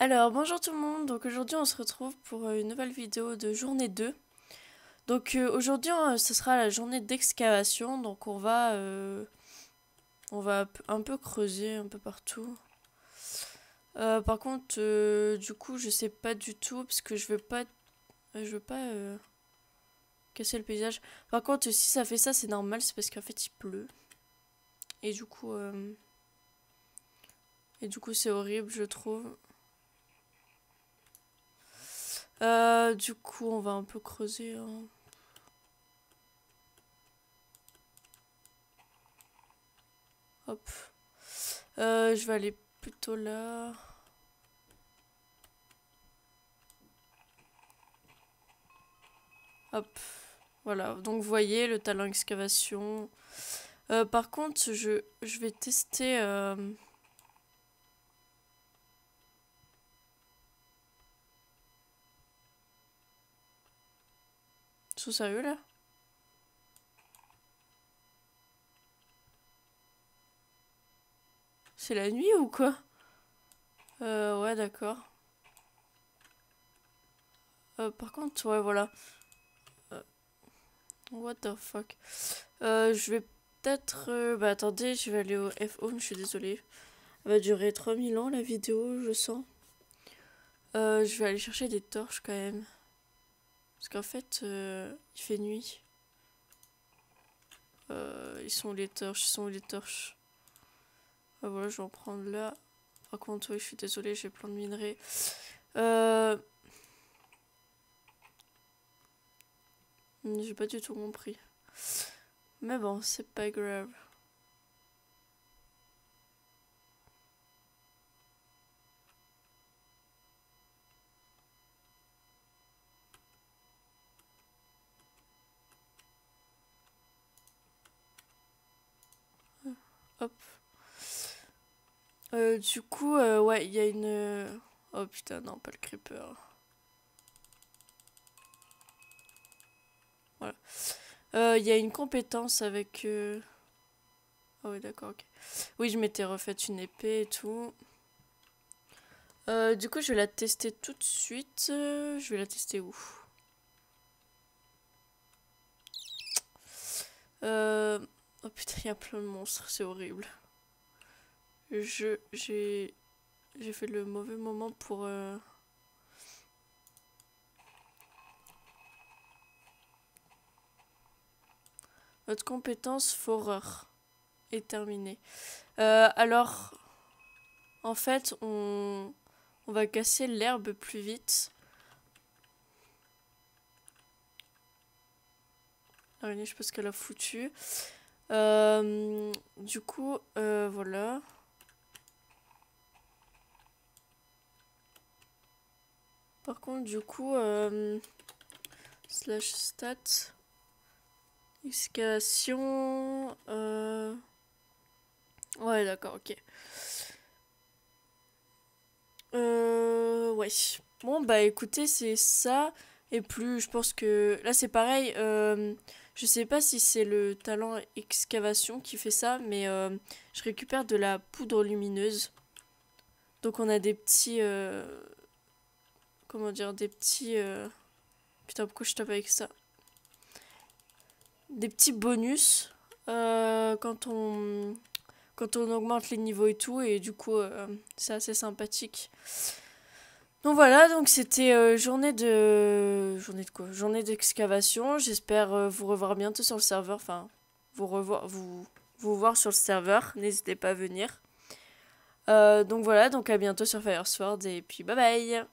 Alors bonjour tout le monde, donc aujourd'hui on se retrouve pour une nouvelle vidéo de journée 2. Donc aujourd'hui ce sera la journée d'excavation, donc on va un peu creuser un peu partout. Par contre du coup je sais pas du tout parce que je veux pas casser le paysage. Par contre si ça fait ça c'est normal, c'est parce qu'en fait il pleut. Et du coup c'est horrible je trouve. Du coup on va un peu creuser hein. Hop, je vais aller plutôt là. Hop, voilà, donc vous voyez le talent excavation. Par contre je vais tester sérieux là? C'est la nuit ou quoi? Ouais d'accord. Par contre ouais voilà. What the fuck. Je vais peut-être... bah attendez, je vais aller au F-Home, je suis désolée. Elle va durer 3000 ans la vidéo je sens. Je vais aller chercher des torches quand même. Parce qu'en fait, il fait nuit. Ils sont où les torches? Ah, voilà, je vais en prendre là. Par contre, oui, je suis désolée, j'ai plein de minerais. J'ai pas du tout compris. Mais bon, c'est pas grave. Hop. Du coup, ouais, il y a une... Oh putain, non, pas le creeper. Voilà. Il y a une compétence avec... Ah oui, d'accord, ok. Oui, je m'étais refaite une épée et tout. Du coup, je vais la tester tout de suite. Je vais la tester où? Oh putain, il y a plein de monstres, c'est horrible. J'ai fait le mauvais moment pour... Notre compétence foreur est terminée. Alors, en fait, on va casser l'herbe plus vite. L'araignée, je pense qu'elle a foutu. Du coup, voilà. Par contre, du coup, slash stats, excavation, ouais, d'accord, ok. Ouais. Bon, bah écoutez, c'est ça. Et plus, je pense que... Là, c'est pareil, je sais pas si c'est le talent excavation qui fait ça, mais je récupère de la poudre lumineuse. Donc on a des petits... Comment dire, des petits... Putain, pourquoi je tape avec ça? Des petits bonus quand on augmente les niveaux et tout, et du coup, c'est assez sympathique. Donc voilà, donc c'était journée d'excavation. J'espère vous revoir bientôt sur le serveur, enfin vous voir sur le serveur, n'hésitez pas à venir. Donc voilà, donc à bientôt sur FireSword et puis bye bye.